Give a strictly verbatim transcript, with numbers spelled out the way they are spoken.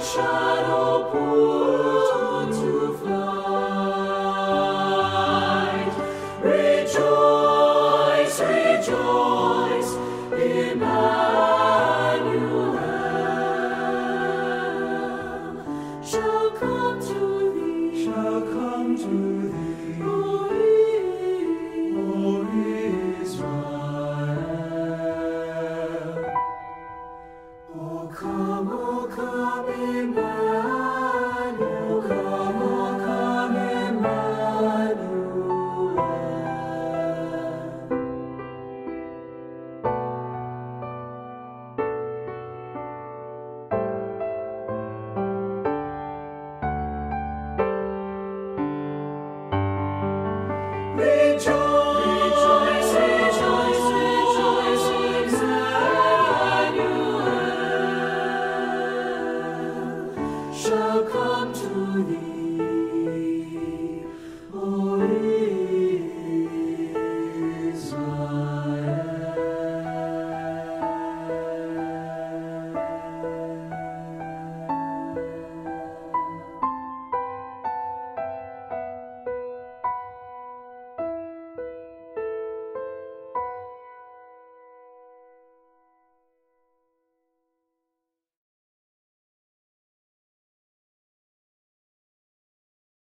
Shadow pours.